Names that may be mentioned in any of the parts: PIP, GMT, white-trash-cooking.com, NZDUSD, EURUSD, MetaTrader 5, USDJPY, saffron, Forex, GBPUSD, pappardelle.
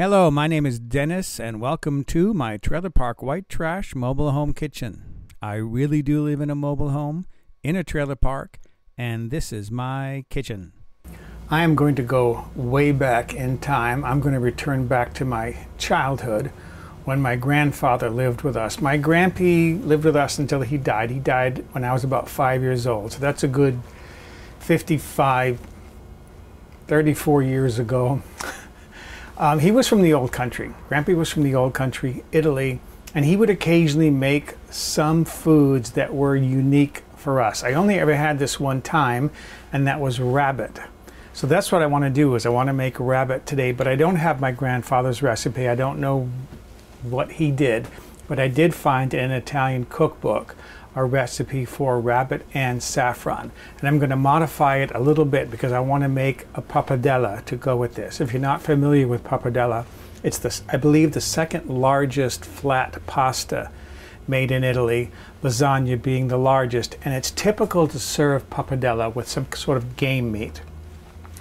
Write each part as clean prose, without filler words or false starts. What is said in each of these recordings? Hello, my name is Dennis and welcome to my Trailer Park White Trash Mobile Home Kitchen. I really do live in a mobile home in a trailer park, and this is my kitchen. I am going to go way back in time. I'm going to return back to my childhood when my grandfather lived with us. My grandpa lived with us until he died. He died when I was about 5 years old, so that's a good 34 years ago. He was from the old country. Grampy was from the old country, Italy, and he would occasionally make some foods that were unique for us. I only ever had this one time, and that was rabbit. So that's what I want to do, is I want to make rabbit today, but I don't have my grandfather's recipe. I don't know what he did, but I did find in an Italian cookbook a recipe for rabbit and saffron, and I'm going to modify it a little bit because I want to make a pappardelle to go with this. If you're not familiar with pappardelle, it's this, I believe, the second largest flat pasta made in Italy, lasagna being the largest, and it's typical to serve pappardelle with some sort of game meat.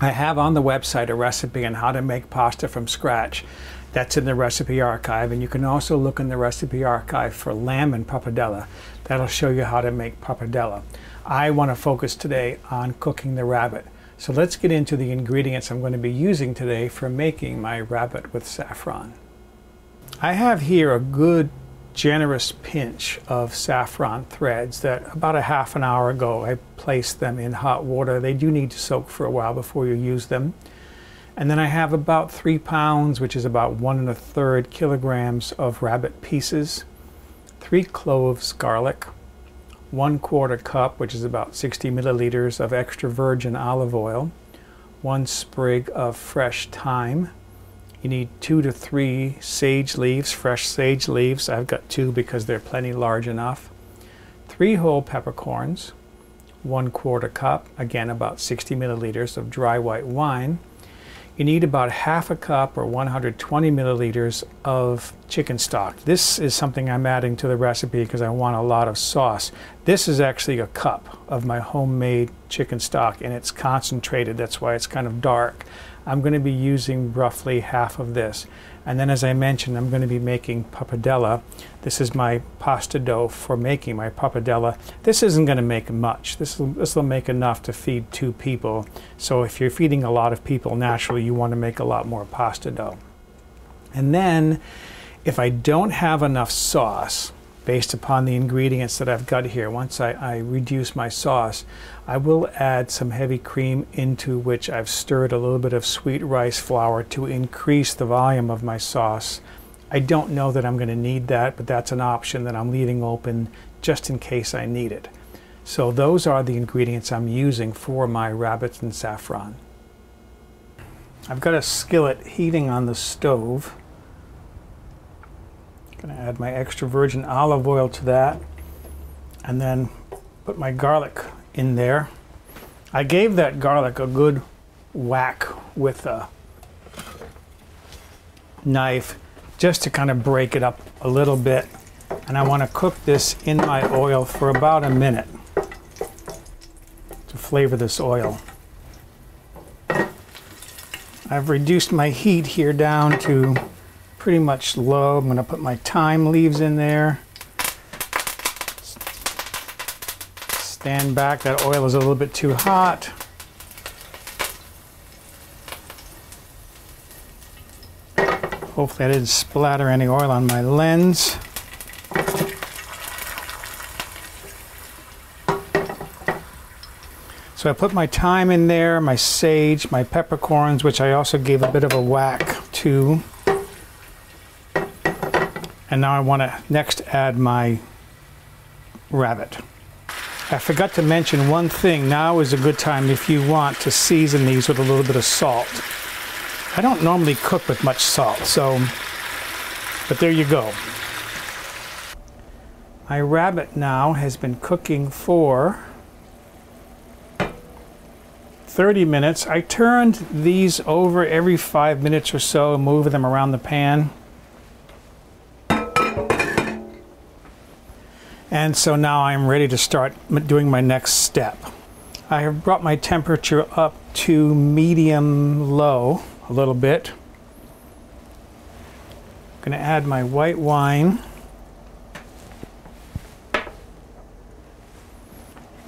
I have on the website a recipe on how to make pasta from scratch. That's in the recipe archive, and you can also look in the recipe archive for lamb and pappardelle. That'll show you how to make pappardelle. I want to focus today on cooking the rabbit. So let's get into the ingredients I'm going to be using today for making my rabbit with saffron. I have here a good generous pinch of saffron threads that about a half an hour ago I placed them in hot water. They do need to soak for a while before you use them. And then I have about 3 pounds, which is about 1 1/3 kilograms of rabbit pieces, 3 cloves garlic, 1/4 cup, which is about 60 milliliters of extra virgin olive oil, 1 sprig of fresh thyme. You need 2 to 3 sage leaves, fresh sage leaves. I've got 2 because they're plenty large enough. 3 whole peppercorns, 1/4 cup, again about 60 milliliters of dry white wine. You need about 1/2 cup or 120 milliliters of chicken stock. This is something I'm adding to the recipe because I want a lot of sauce. This is actually a cup of my homemade chicken stock, and it's concentrated. That's why it's kind of dark. I'm going to be using roughly half of this. And then, as I mentioned, I'm going to be making pappardelle. This is my pasta dough for making my pappardelle. This isn't going to make much. This will make enough to feed 2 people. So if you're feeding a lot of people, naturally you want to make a lot more pasta dough. And then, if I don't have enough sauce, based upon the ingredients that I've got here, once I reduce my sauce, I will add some heavy cream into which I've stirred a little bit of sweet rice flour to increase the volume of my sauce. I don't know that I'm going to need that, but that's an option that I'm leaving open just in case I need it. So those are the ingredients I'm using for my rabbits and saffron. I've got a skillet heating on the stove. Going to add my extra virgin olive oil to that, and then put my garlic in there. I gave that garlic a good whack with a knife just to kind of break it up a little bit, and I want to cook this in my oil for about a minute to flavor this oil. I've reduced my heat here down to pretty much low. I'm going to put my thyme leaves in there. Stand back. That oil is a little bit too hot. Hopefully I didn't splatter any oil on my lens. So I put my thyme in there, my sage, my peppercorns, which I also gave a bit of a whack to. And now I want to next add my rabbit. I forgot to mention one thing. Now is a good time if you want to season these with a little bit of salt. I don't normally cook with much salt, so, but there you go. My rabbit now has been cooking for 30 minutes. I turned these over every 5 minutes or so, moving them around the pan. And so now I'm ready to start doing my next step. I have brought my temperature up to medium low a little bit. I'm going to add my white wine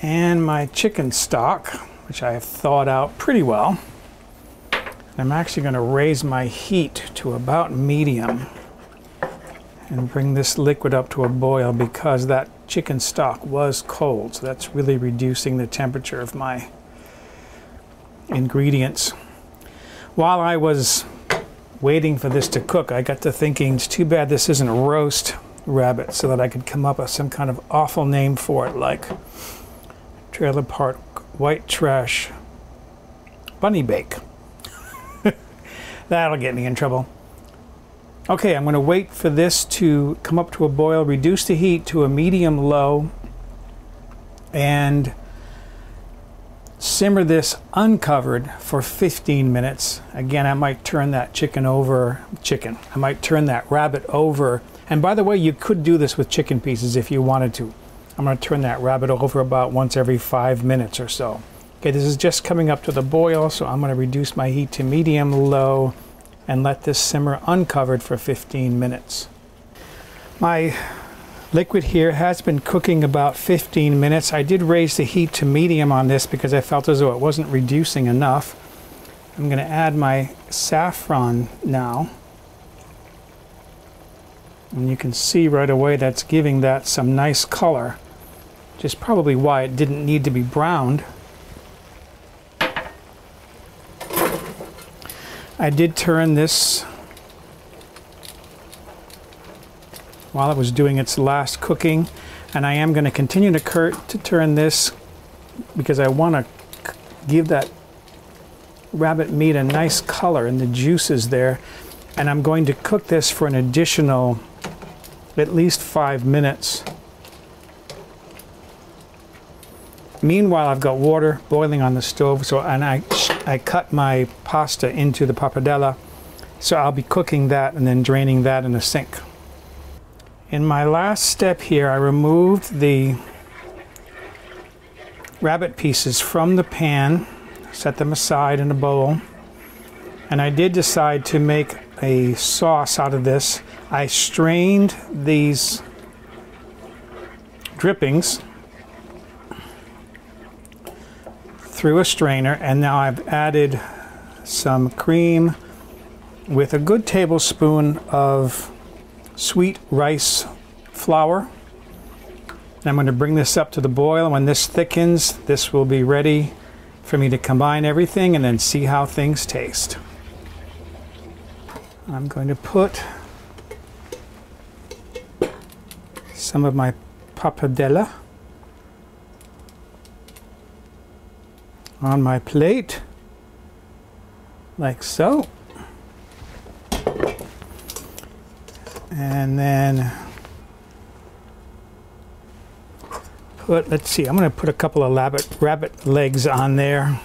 and my chicken stock, which I have thawed out pretty well. I'm actually going to raise my heat to about medium and bring this liquid up to a boil because that chicken stock was cold. So that's really reducing the temperature of my ingredients. While I was waiting for this to cook, I got to thinking, it's too bad this isn't a roast rabbit so that I could come up with some kind of awful name for it, like trailer park white trash bunny bake. That'll get me in trouble. Okay, I'm going to wait for this to come up to a boil, reduce the heat to a medium low, and simmer this uncovered for 15 minutes. Again, I might turn that I might turn that rabbit over. And by the way, you could do this with chicken pieces if you wanted to. I'm going to turn that rabbit over about once every 5 minutes or so. Okay, this is just coming up to the boil, so I'm going to reduce my heat to medium low and let this simmer uncovered for 15 minutes. My liquid here has been cooking about 15 minutes. I did raise the heat to medium on this because I felt as though it wasn't reducing enough. I'm going to add my saffron now. And you can see right away that's giving that some nice color, which is probably why it didn't need to be browned. I did turn this while it was doing its last cooking, and I am going to continue to turn this because I want to give that rabbit meat a nice color and the juices there, and I'm going to cook this for an additional at least 5 minutes. Meanwhile, I've got water boiling on the stove, and I cut my pasta into the pappardelle, so I'll be cooking that and then draining that in a sink. In my last step here, I removed the rabbit pieces from the pan, set them aside in a bowl, and I did decide to make a sauce out of this. I strained these drippings through a strainer, and now I've added some cream with a good tablespoon of sweet rice flour, and I'm going to bring this up to the boil. When this thickens, this will be ready for me to combine everything and then see how things taste. I'm going to put some of my pappardelle on my plate, like so. And then put, let's see, I'm going to put a couple of rabbit legs on there.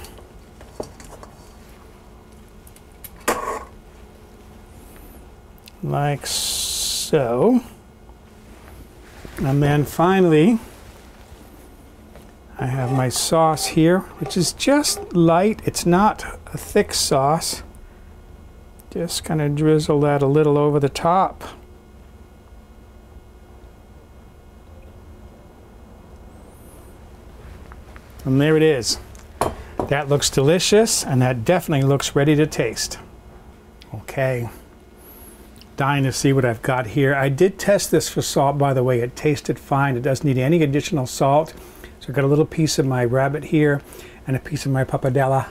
Like so. And then finally, I have my sauce here, which is just light. It's not a thick sauce. Just kind of drizzle that a little over the top. And there it is. That looks delicious, and that definitely looks ready to taste. Okay. Dying to see what I've got here. I did test this for salt, by the way. It tasted fine. It doesn't need any additional salt. So I've got a little piece of my rabbit here and a piece of my pappardelle.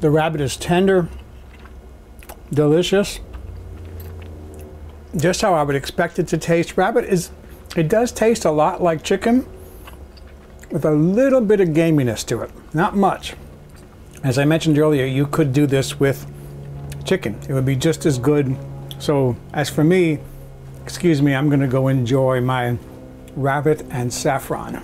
The rabbit is tender, delicious, just how I would expect it to taste. It does taste a lot like chicken with a little bit of gaminess to it, not much. As I mentioned earlier, you could do this with chicken. It would be just as good. So as for me, excuse me, I'm going to go enjoy my rabbit and saffron.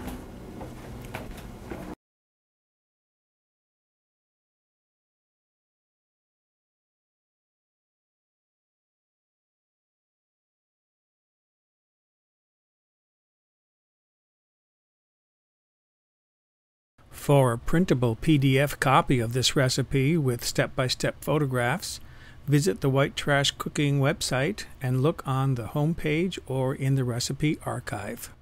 For a printable PDF copy of this recipe with step-by-step photographs, visit the White Trash Cooking website and look on the home page or in the recipe archive.